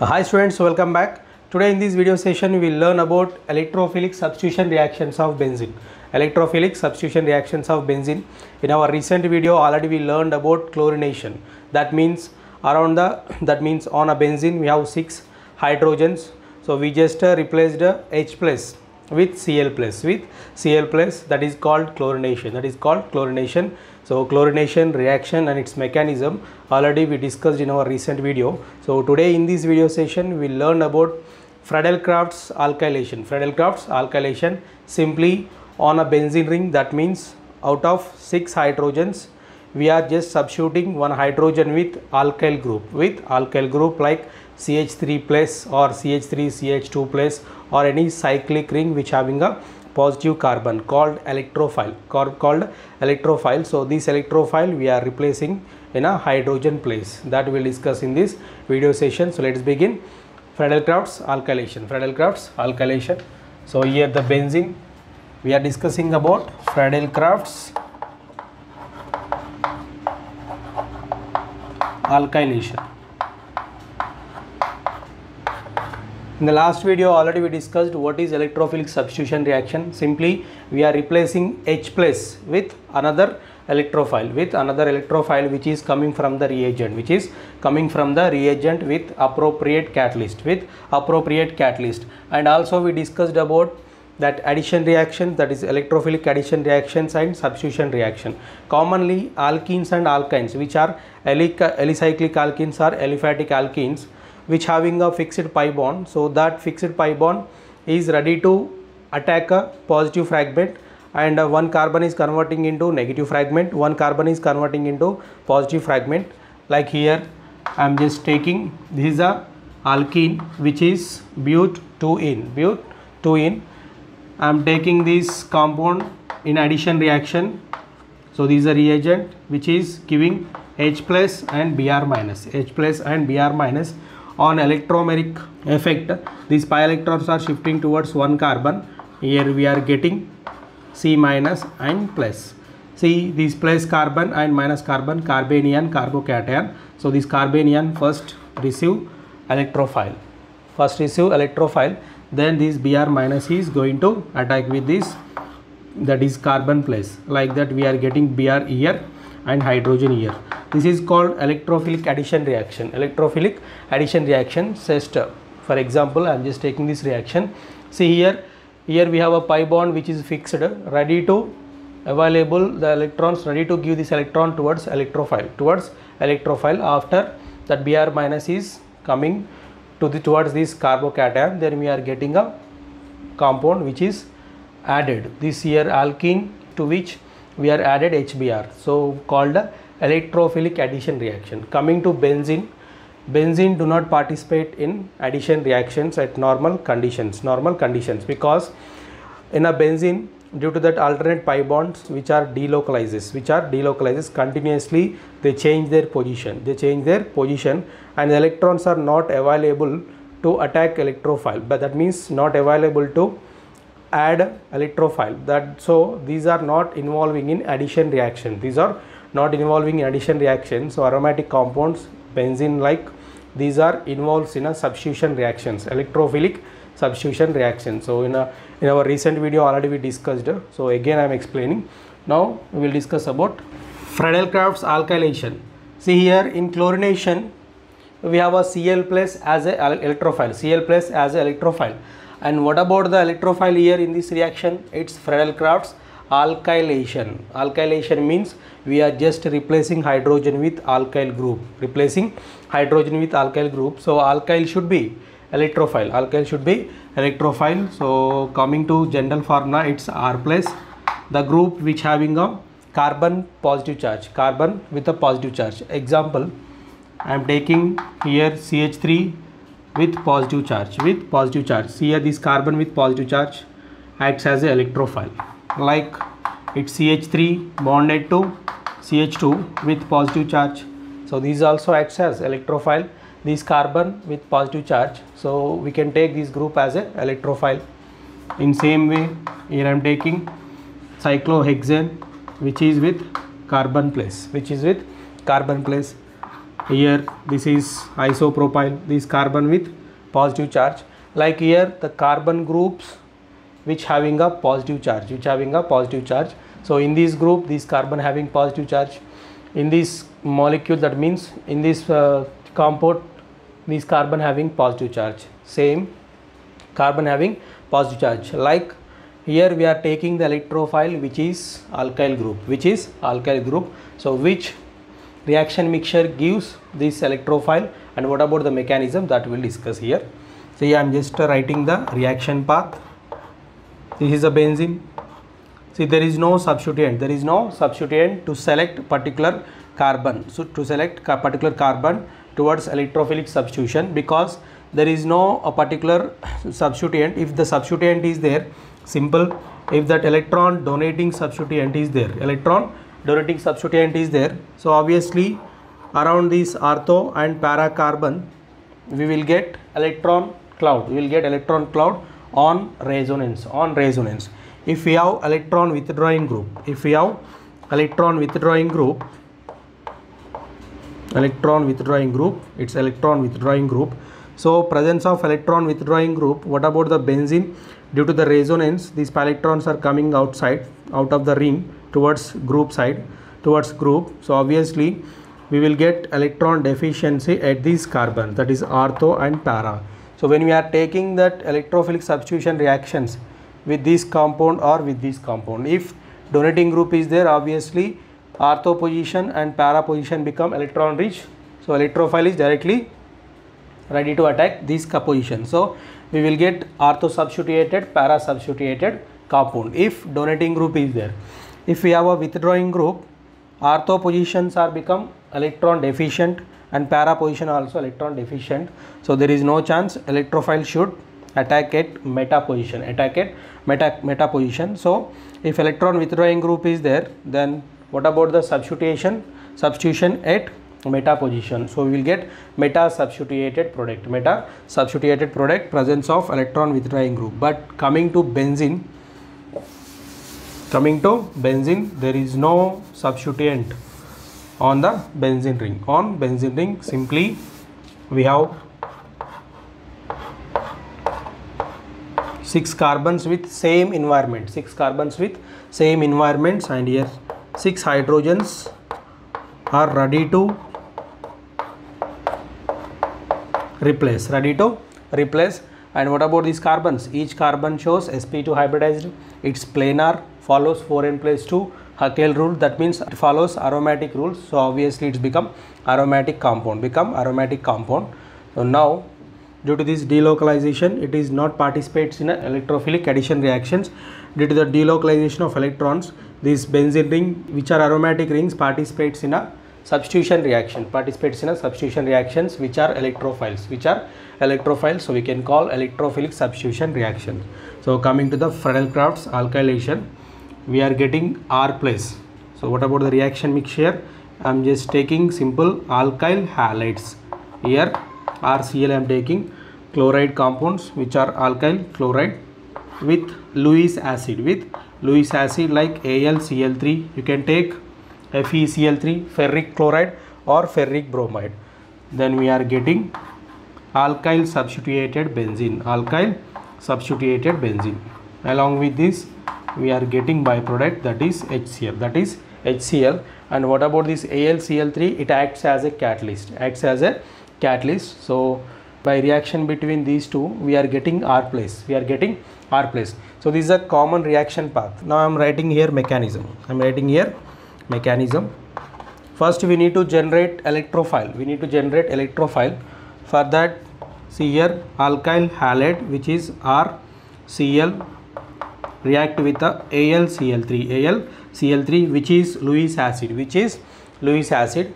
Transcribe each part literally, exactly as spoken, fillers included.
Hi students, welcome back. Today in this video session we will learn about electrophilic substitution reactions of benzene. Electrophilic substitution reactions of benzene. In our recent video already we learned about chlorination. That means around the that means on a benzene we have six hydrogens. So we just uh, replaced uh, H plus with Cl plus with Cl plus. That is called chlorination. That is called chlorination. So chlorination reaction and its mechanism already we discussed in our recent video. So today in this video session we learn about Friedel Crafts alkylation. Friedel Crafts alkylation simply on a benzene ring, that means out of six hydrogens we are just substituting one hydrogen with alkyl group with alkyl group like C H three plus or C H three C H two plus or any cyclic ring which having a positive carbon called electrophile called electrophile. So this electrophile we are replacing in a hydrogen place, that we will discuss in this video session. So let's begin. Friedel Crafts alkylation. Friedel Crafts alkylation. So here the benzene we are discussing about Friedel Crafts alkylation. In the last video already we discussed what is electrophilic substitution reaction. Simply we are replacing H plus with another electrophile with another electrophile which is coming from the reagent which is coming from the reagent with appropriate catalyst with appropriate catalyst. And also we discussed about that addition reaction, that is electrophilic addition reactions and substitution reaction. Commonly alkenes and alkynes, which are alicyclic alkenes or aliphatic alkenes, which having a fixed pi bond. So that fixed pi bond is ready to attack a positive fragment, and uh, one carbon is converting into negative fragment, one carbon is converting into positive fragment. Like here I am just taking, this is a alkene which is bute two ene bute two ene. I am taking this compound in addition reaction. So this is a reagent which is giving H plus and Br minus H plus and Br minus. On electromeric effect, these pi electrons are shifting towards one carbon. Here we are getting C minus and plus. See, this plus carbon and minus carbon, carbanion, carbocation. So this carbanion first receive electrophile, first receive electrophile. Then this Br minus is going to attack with this, that is carbon plus. Like that we are getting Br here and hydrogen here. This is called electrophilic addition reaction. Electrophilic addition reaction. For example, I am just taking this reaction. See here, here we have a pi bond which is fixed, ready to available the electrons, ready to give this electron towards electrophile, towards electrophile. After that Br minus is coming to the towards this carbocation. Then we are getting a compound which is added. This here alkene to which we are added H B r. So called electrophilic addition reaction. Coming to benzene, benzene do not participate in addition reactions at normal conditions, normal conditions, because in a benzene, due to that alternate pi bonds which are delocalizes, which are delocalizes continuously, they change their position, they change their position, and the electrons are not available to attack electrophile, but that means not available to add electrophile. That so these are not involving in addition reaction. These are not involving in addition reaction. So aromatic compounds, benzene like, these are involved in a substitution reactions, electrophilic substitution reaction. So in a in our recent video already we discussed. So again I am explaining. Now we will discuss about Friedel Crafts alkylation. See here in chlorination we have a Cl plus as a electrophile. Cl plus as a electrophile. And what about the electrophile here in this reaction? It's Friedel Crafts alkylation. Alkylation means we are just replacing hydrogen with alkyl group. Replacing hydrogen with alkyl group. So alkyl should be electrophile. Alkyl should be electrophile. So coming to general formula, it's R plus, the group which having a carbon positive charge. Carbon with a positive charge. Example, I am taking here C H three with positive charge. With positive charge. See here this carbon with positive charge acts as an electrophile. Like it's C H three bonded to C H two with positive charge. So these also acts as electrophile. This carbon with positive charge. So we can take this group as an electrophile. In same way, here I am taking cyclohexane which is with carbon plus. Which is with carbon plus. Here this is isopropyl, this carbon with positive charge. Like here the carbon groups which having a positive charge, which having a positive charge. So in this group this carbon having positive charge. In this molecule, that means in this uh, compound this carbon having positive charge. Same carbon having positive charge. Like here we are taking the electrophile which is alkyl group, which is alkyl group. So which reaction mixture gives this electrophile and what about the mechanism, that we will discuss here. So here I am just writing the reaction path. This is a benzene. See, there is no substituent, there is no substituent to select particular carbon. So to select a particular carbon towards electrophilic substitution, because there is no a particular substituent. If the substituent is there, simple, if that electron donating substituent is there, electron donating substituent is there, so obviously around this ortho and para carbon we will get electron cloud, we will get electron cloud on resonance, on resonance. If we have electron withdrawing group, if we have electron withdrawing group, electron withdrawing group, it's electron withdrawing group. So presence of electron withdrawing group, what about the benzene? Due to the resonance, these electrons are coming outside, out of the ring towards group side, towards group. So obviously we will get electron deficiency at this carbon, that is ortho and para. So when we are taking that electrophilic substitution reactions with this compound or with this compound, if donating group is there, obviously ortho position and para position become electron rich. So electrophile is directly ready to attack this position. So we will get ortho substituted, para substituted compound if donating group is there. If we have a withdrawing group, ortho positions are become electron deficient and para position also electron deficient. So there is no chance electrophile should attack at meta position, attack at meta, meta position. So if electron withdrawing group is there, then what about the substitution, substitution at meta position? So we will get meta substituted product, meta substituted product, presence of electron withdrawing group. But coming to benzene, coming to benzene, there is no substituent on the benzene ring, on benzene ring. Simply we have six carbons with same environment, six carbons with same environments, and here six hydrogens are ready to replace, ready to replace. And what about these carbons? Each carbon shows s p two hybridized, its planar, follows four n plus two Huckel's rule, that means it follows aromatic rules. So obviously it's become aromatic compound, become aromatic compound. So now due to this delocalization, it is not participates in electrophilic addition reactions. Due to the delocalization of electrons, this benzene ring, which are aromatic rings, participates in a substitution reaction, participates in a substitution reactions which are electrophiles, which are electrophiles. So we can call electrophilic substitution reaction. So coming to the Friedel Crafts alkylation, we are getting R plus. So what about the reaction mixture? I am just taking simple alkyl halides. Here R C L I am taking chloride compounds which are alkyl chloride with Lewis acid, with Lewis acid like A l C l three. You can take F e C l three, ferric chloride or ferric bromide. Then we are getting alkyl substituted benzene, alkyl substituted benzene. Along with this we are getting byproduct, that is HCl, that is HCl. And what about this A l C l three? It acts as a catalyst, acts as a catalyst. So by reaction between these two we are getting R plus, we are getting R plus. So this is a common reaction path. Now I am writing here mechanism, I am writing here mechanism. First we need to generate electrophile, we need to generate electrophile. For that, see here alkyl halide which is R C l react with the A l C l three, A l C l three which is Lewis acid, which is Lewis acid.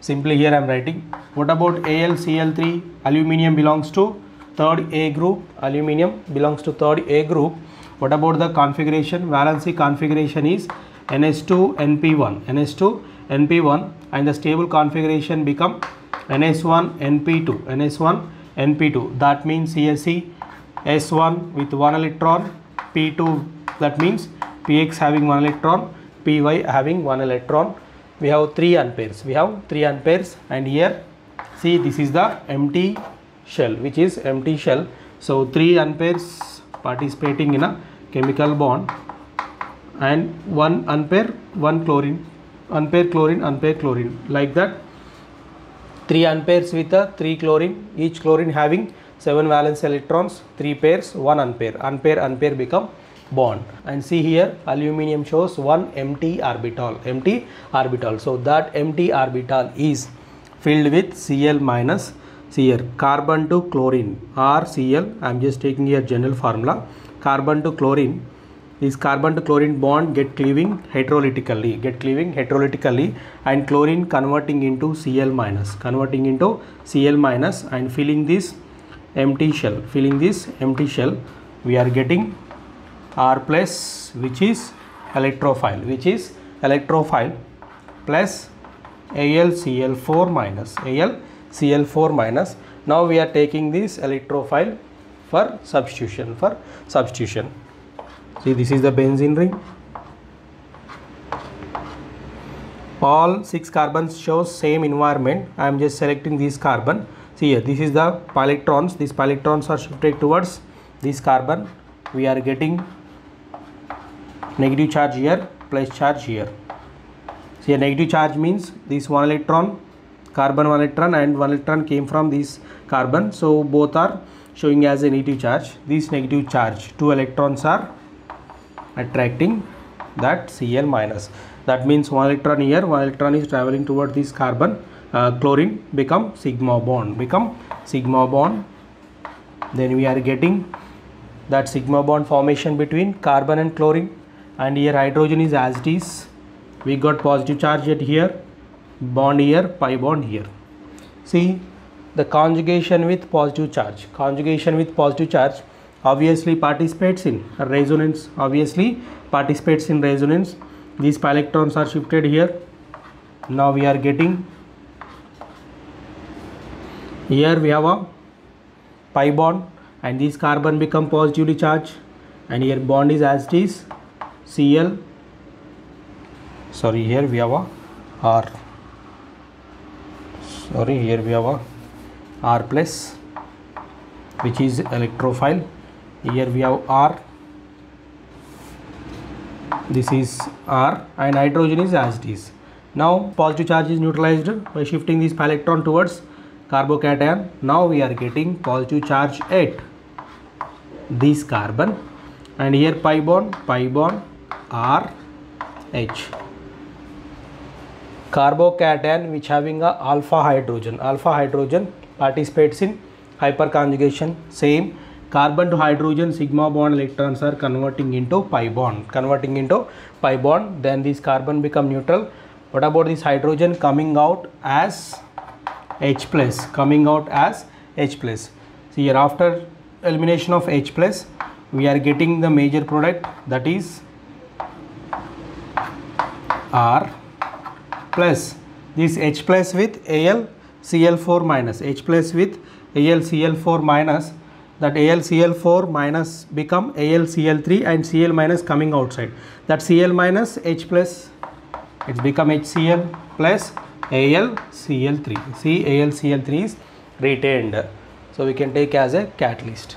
Simply here I am writing, what about A l C l three? Aluminium belongs to third A group, aluminium belongs to third A group. What about the configuration? Valency configuration is N s two N p one, N s two N p one, and the stable configuration become N s one N p two, N s one N p two. That means C s E S one with one electron, P two, that means P x having one electron, P y having one electron. we have three amperes. We have three amperes, and here see this is the empty shell, which is empty shell. So three amperes participating in a chemical bond, and one ampere, one chlorine, ampere chlorine, ampere chlorine, like that. Three amperes with a three chlorine, each chlorine having seven valence electrons, three pairs, one ampere, ampere, ampere become bond. And see here, aluminium shows one empty orbital, empty orbital. So that empty orbital is filled with Cl minus. See here, carbon to chlorine, RCl. I am just taking here general formula. Carbon to chlorine. This carbon to chlorine bond get cleaving heterolytically, get cleaving heterolytically, and chlorine converting into Cl minus, converting into Cl minus, and filling this empty shell, filling this empty shell. We are getting R plus, which is electrophile, which is electrophile, plus AlCl4 minus, AlCl4 minus. Now we are taking this electrophile for substitution, for substitution. See, this is the benzene ring. All six carbons shows same environment. I am just selecting this carbon. See here, this is the pi electrons. These pi electrons are shifted towards this carbon. We are getting negative charge here, plus charge here. See, a negative charge means this one electron, carbon one electron, and one electron came from this carbon. So both are showing as a negative charge. This negative charge, two electrons are attracting that Cl minus. That means one electron here, one electron is traveling toward this carbon. Uh, chlorine become sigma bond, become sigma bond. Then we are getting that sigma bond formation between carbon and chlorine, and here hydrogen is as it is. We got positive charge at here, bond here, pi bond here. See, the conjugation with positive charge, conjugation with positive charge obviously participates in resonance, obviously participates in resonance. These pi electrons are shifted here. Now we are getting, here we have a pi bond, and this carbon become positively charged, and here bond is as it is, Cl, sorry here we have a R, sorry here we have a R plus, which is electrophile. Here we have R, this is R, and hydrogen is as it is. Now positive charge is neutralized by shifting this pi electron towards carbocation. Now we are getting positive charge at this carbon, and here pi bond, pi bond, R, H. Carbocation which having a alpha hydrogen, alpha hydrogen participates in hyperconjugation. Same carbon to hydrogen sigma bond electrons are converting into pi bond, converting into pi bond. Then this carbon become neutral. What about this hydrogen coming out as H plus, coming out as H plus. See here, after elimination of H plus, we are getting the major product, that is R plus, this H plus with AlCl4 minus, H plus with AlCl4 minus, that AlCl4 minus become AlCl3, and Cl minus coming outside, that Cl minus H plus, it's become HCl plus AlCl3. See, AlCl3 is retained, so we can take as a catalyst.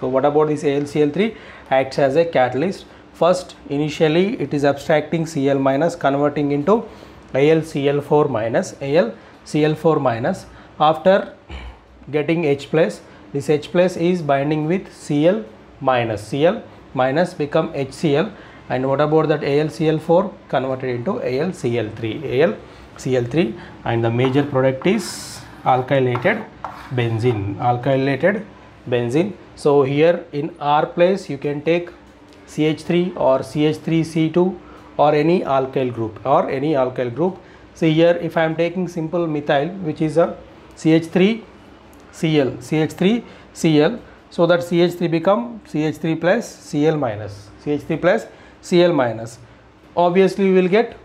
So what about this AlCl3? Acts as a catalyst. First, initially it is abstracting Cl minus, converting into AlCl4 minus, AlCl4 minus. After getting H plus, this H plus is binding with Cl minus, Cl minus become HCl. And what about that AlCl4 converted into AlCl3, AlCl3, and the major product is alkylated benzene, alkylated benzene. So here in R place you can take C H three or C H three C two or any alkyl group, or any alkyl group. See here, if I am taking simple methyl, which is a C H three C L, C H three C L, so that C H three become C H three plus Cl minus, C H three plus Cl minus. Obviously we will get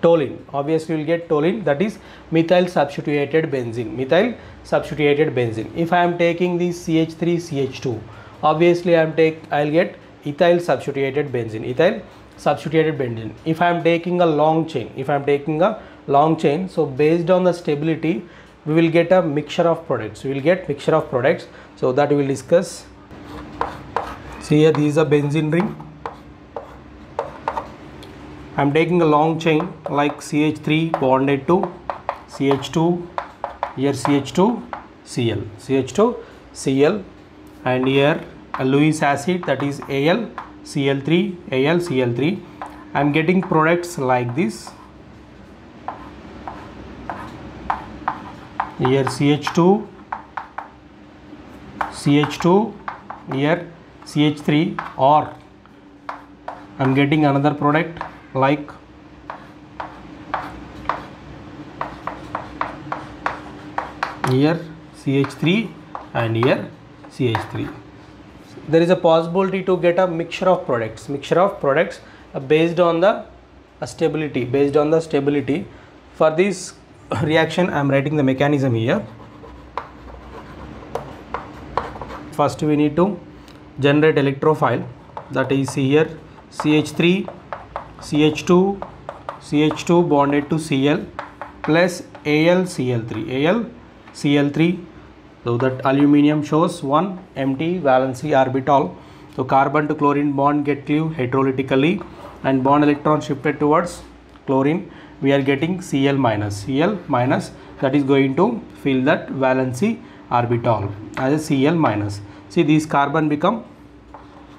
toluene, obviously we will get toluene, that is methyl substituted benzene, methyl substituted benzene. If I am taking this C H three C H two, obviously I am take, I will get ethyl substituted benzene, ethyl substituted benzene. If I am taking a long chain, if I am taking a long chain, so based on the stability, we will get a mixture of products. We will get mixture of products. So that we will discuss. See here, this is a benzene ring. I am taking a long chain like C H three bonded to C H two, here C H two C L, C H two C L, and here a Lewis acid, that is A l C l three A l C l three. I am getting products like this. Here C H two C H two, here C H three, or I am getting another product like here C H three and here C H three. There is a possibility to get a mixture of products, mixture of products based on the stability, based on the stability. For this reaction, I am writing the mechanism here. First we need to generate electrophile, that is here C H three C H two C H two bonded to C L plus A l C l three A l C l three. So that aluminium shows one empty valency orbital. So carbon to chlorine bond get cleaved hydrolytically and bond electron shifted towards chlorine. We are getting C l minus C l minus, that is going to fill that valency orbital as a C l minus. See, these carbon become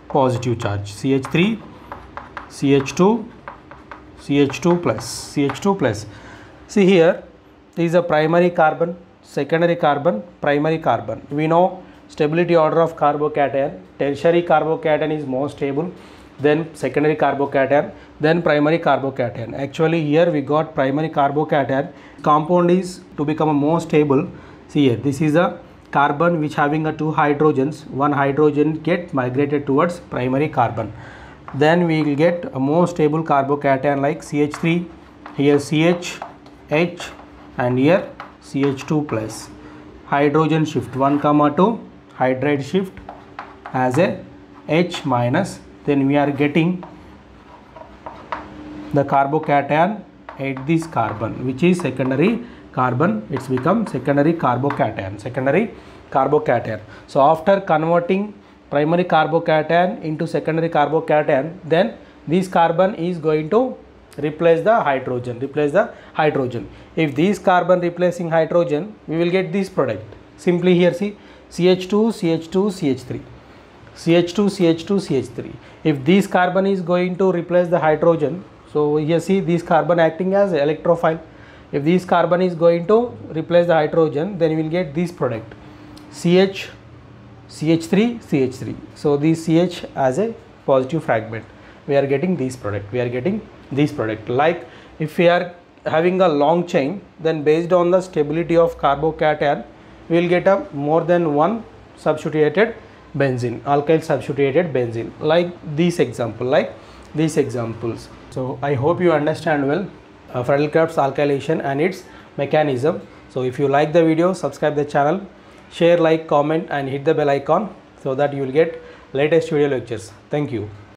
positive charge. C H three C H two C H two plus C H two plus. See here, this is a primary carbon, secondary carbon, primary carbon. We know stability order of carbocation. Tertiary carbocation is more stable, then secondary carbocation, then primary carbocation. Actually here we got primary carbocation. Compound is to become more stable. See here, this is a carbon which having a two hydrogens, one hydrogen get migrated towards primary carbon. Then we will get a more stable carbocation like C H three, here C H, H, and here C H two plus. Hydrogen shift one comma two, hydride shift as a H minus. Then we are getting the carbocation at this carbon, which is secondary carbon. It's become secondary carbocation, secondary carbocation. So after converting primary carbocation into secondary carbocation, then this carbon is going to replace the hydrogen, replace the hydrogen. If this carbon replacing hydrogen, we will get this product. Simply here see C H two C H two C H three C H two C H two C H three. If this carbon is going to replace the hydrogen, so here see this carbon acting as electrophile. If this carbon is going to replace the hydrogen, then we will get this product C H C H three C H three. So this C H as a positive fragment, we are getting this product, we are getting this product. Like if we are having a long chain, then based on the stability of carbocation, we will get a more than one substituted benzene, alkyl substituted benzene, like this example, like these examples. So I hope you understand well uh, Friedel Crafts alkylation and its mechanism. So if you like the video, subscribe the channel, share, like, comment, and hit the bell icon so that you will get latest video lectures. Thank you.